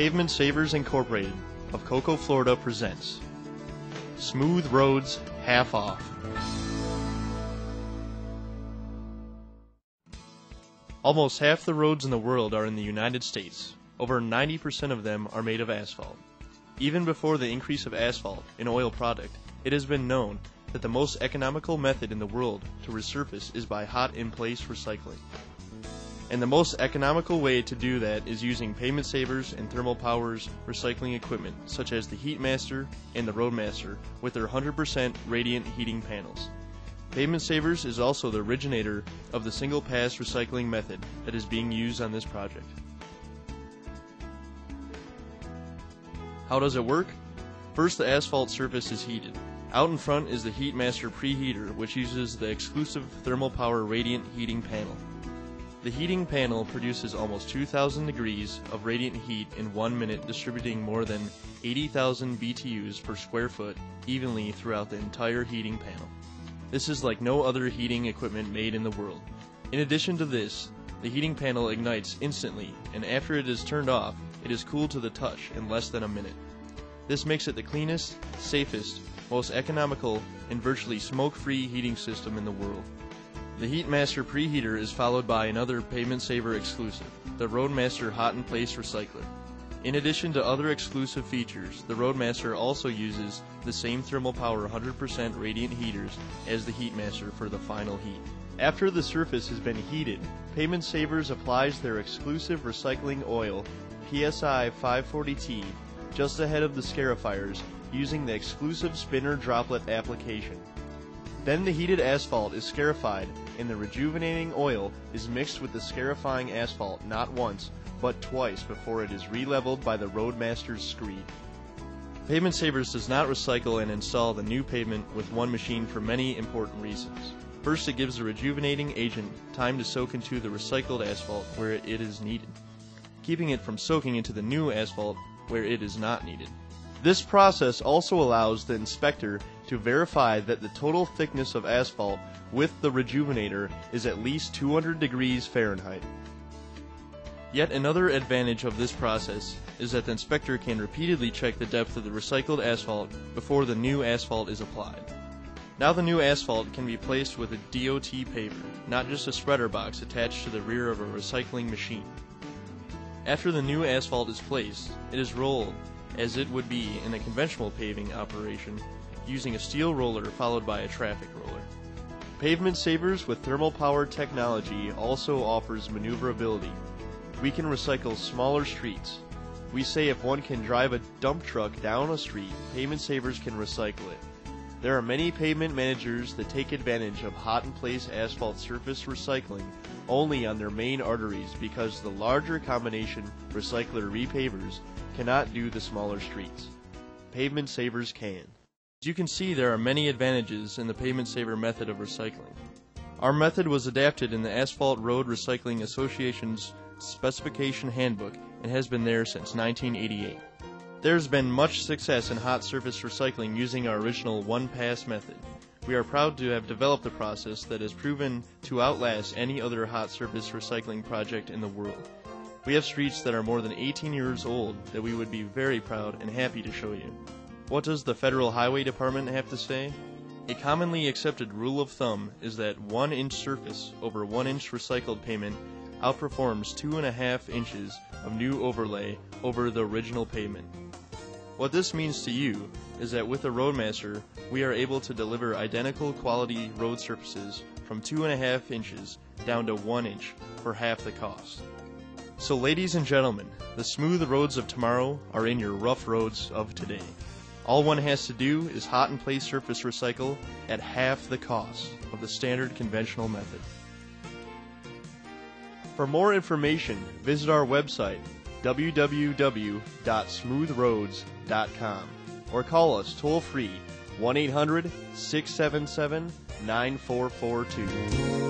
Pavement Savers Incorporated of Cocoa, Florida presents Smooth Roads Half Off. Almost half the roads in the world are in the United States. Over 90% of them are made of asphalt. Even before the increase of asphalt, an oil product, it has been known that the most economical method in the world to resurface is by hot-in-place recycling. And the most economical way to do that is using Pavement Savers and Thermal Powers recycling equipment such as the Heatmaster and the Roadmaster with their 100% radiant heating panels. Pavement Savers is also the originator of the single-pass recycling method that is being used on this project. How does it work? First, the asphalt surface is heated. Out in front is the Heatmaster preheater, which uses the exclusive Thermal Power radiant heating panel. The heating panel produces almost 2,000 degrees of radiant heat in 1 minute, distributing more than 80,000 BTUs per square foot evenly throughout the entire heating panel. This is like no other heating equipment made in the world. In addition to this, the heating panel ignites instantly, and after it is turned off, it is cool to the touch in less than a minute. This makes it the cleanest, safest, most economical, and virtually smoke-free heating system in the world. The Heatmaster preheater is followed by another Pavement Saver exclusive, the Roadmaster hot-in-place recycler. In addition to other exclusive features, the Roadmaster also uses the same Thermal Power 100% radiant heaters as the Heatmaster for the final heat. After the surface has been heated, Pavement Savers applies their exclusive recycling oil, PSI 540T, just ahead of the scarifiers using the exclusive spinner droplet application. Then the heated asphalt is scarified, and the rejuvenating oil is mixed with the scarifying asphalt not once, but twice before it is re-leveled by the Roadmaster's screed. Pavement Savers does not recycle and install the new pavement with one machine for many important reasons. First, it gives the rejuvenating agent time to soak into the recycled asphalt where it is needed, keeping it from soaking into the new asphalt where it is not needed. This process also allows the inspector to verify that the total thickness of asphalt with the rejuvenator is at least 200 degrees Fahrenheit. Yet another advantage of this process is that the inspector can repeatedly check the depth of the recycled asphalt before the new asphalt is applied. Now the new asphalt can be placed with a DOT paver, not just a spreader box attached to the rear of a recycling machine. After the new asphalt is placed, it is rolled as it would be in a conventional paving operation, using a steel roller followed by a traffic roller. Pavement Savers with Thermal Power technology also offers maneuverability. We can recycle smaller streets. We say if one can drive a dump truck down a street, Pavement Savers can recycle it. There are many pavement managers that take advantage of hot-in-place asphalt surface recycling only on their main arteries because the larger combination recycler repavers cannot do the smaller streets. Pavement Savers can. As you can see, there are many advantages in the Pavement Saver method of recycling. Our method was adapted in the Asphalt Road Recycling Association's specification handbook and has been there since 1988. There's been much success in hot surface recycling using our original one-pass method. We are proud to have developed a process that has proven to outlast any other hot surface recycling project in the world. We have streets that are more than 18 years old that we would be very proud and happy to show you. What does the Federal Highway Department have to say? A commonly accepted rule of thumb is that 1-inch surface over 1-inch recycled pavement outperforms 2.5 inches of new overlay over the original pavement. What this means to you is that with the Roadmaster, we are able to deliver identical quality road surfaces from 2.5 inches down to 1 inch for half the cost. So ladies and gentlemen, the smooth roads of tomorrow are in your rough roads of today. All one has to do is hot-in-place surface recycle at half the cost of the standard conventional method. For more information, visit our website, www.smoothroads.com, or call us toll-free, 1-800-677-9442.